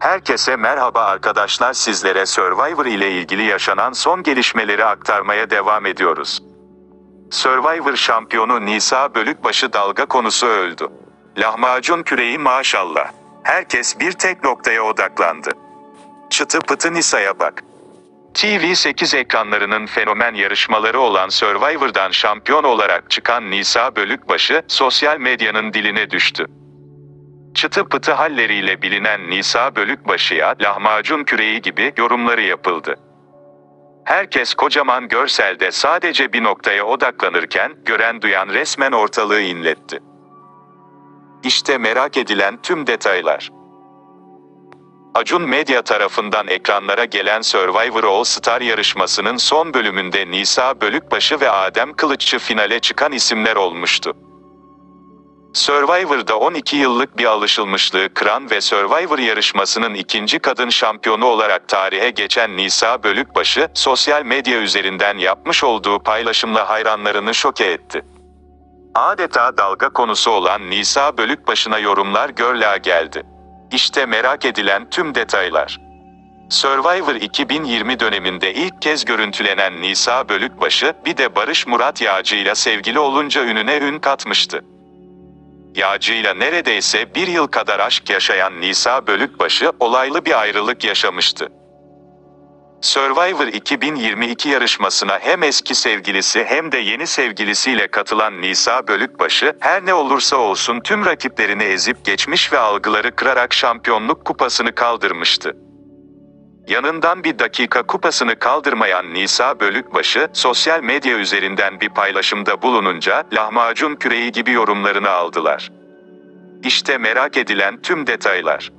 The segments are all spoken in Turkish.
Herkese merhaba arkadaşlar, sizlere Survivor ile ilgili yaşanan son gelişmeleri aktarmaya devam ediyoruz. Survivor şampiyonu Nisa Bölükbaşı dalga konusu öldü. Lahmacun küreği maşallah. Herkes bir tek noktaya odaklandı. Çıtı pıtı Nisa'ya bak. TV 8 ekranlarının fenomen yarışmaları olan Survivor'dan şampiyon olarak çıkan Nisa Bölükbaşı, sosyal medyanın diline düştü. Çıtı pıtı halleriyle bilinen Nisa Bölükbaşı'ya lahmacun küreği gibi yorumları yapıldı. Herkes kocaman görselde sadece bir noktaya odaklanırken, gören duyan resmen ortalığı inletti. İşte merak edilen tüm detaylar. Acun Medya tarafından ekranlara gelen Survivor All Star yarışmasının son bölümünde Nisa Bölükbaşı ve Adem Kılıççı finale çıkan isimler olmuştu. Survivor'da 12 yıllık bir alışılmışlığı kıran ve Survivor yarışmasının ikinci kadın şampiyonu olarak tarihe geçen Nisa Bölükbaşı, sosyal medya üzerinden yapmış olduğu paylaşımla hayranlarını şoke etti. Adeta dalga konusu olan Nisa Bölükbaşı'na yorumlar gırla geldi. İşte merak edilen tüm detaylar. Survivor 2020 döneminde ilk kez görüntülenen Nisa Bölükbaşı, bir de Barış Murat Yağcı ile sevgili olunca ününe ün katmıştı. Yağcı ile neredeyse bir yıl kadar aşk yaşayan Nisa Bölükbaşı, olaylı bir ayrılık yaşamıştı. Survivor 2022 yarışmasına hem eski sevgilisi hem de yeni sevgilisiyle katılan Nisa Bölükbaşı, her ne olursa olsun tüm rakiplerini ezip geçmiş ve algıları kırarak şampiyonluk kupasını kaldırmıştı. Yanından bir dakika kupasını kaldırmayan Nisa Bölükbaşı, sosyal medya üzerinden bir paylaşımda bulununca lahmacun küreği gibi yorumlarını aldılar. İşte merak edilen tüm detaylar.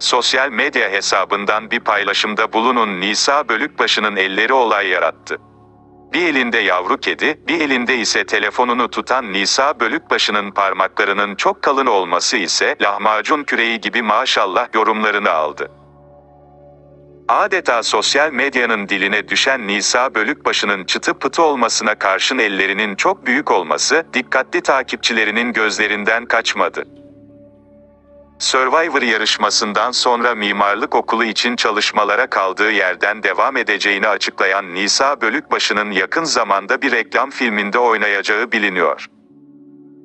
Sosyal medya hesabından bir paylaşımda bulunun Nisa Bölükbaşı'nın elleri olay yarattı. Bir elinde yavru kedi, bir elinde ise telefonunu tutan Nisa Bölükbaşı'nın parmaklarının çok kalın olması ise lahmacun küreği gibi maşallah yorumlarını aldı. Adeta sosyal medyanın diline düşen Nisa Bölükbaşı'nın çıtı pıtı olmasına karşın ellerinin çok büyük olması, dikkatli takipçilerinin gözlerinden kaçmadı. Survivor yarışmasından sonra mimarlık okulu için çalışmalara kaldığı yerden devam edeceğini açıklayan Nisa Bölükbaşı'nın yakın zamanda bir reklam filminde oynayacağı biliniyor.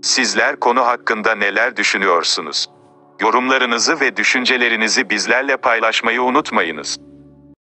Sizler konu hakkında neler düşünüyorsunuz? Yorumlarınızı ve düşüncelerinizi bizlerle paylaşmayı unutmayınız.